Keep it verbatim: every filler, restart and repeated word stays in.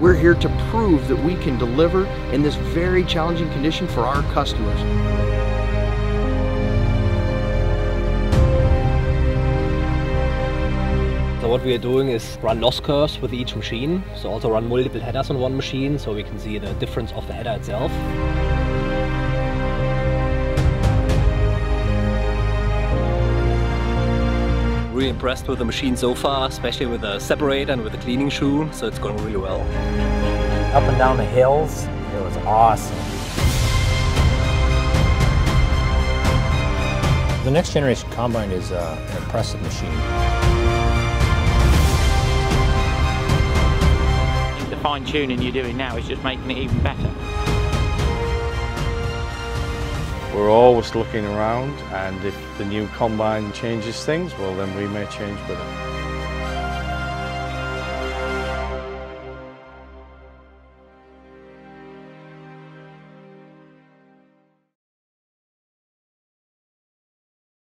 We're here to prove that we can deliver in this very challenging condition for our customers. So what we are doing is run loss curves with each machine, so also run multiple headers on one machine so we can see the difference of the header itself. Really impressed with the machine so far, especially with the separator and with the cleaning shoe, so it's going really well. Up and down the hills, it was awesome. The next generation combine is uh, an impressive machine. Fine tuning you're doing now is just making it even better. We're always looking around, and if the new combine changes things, well then we may change with it.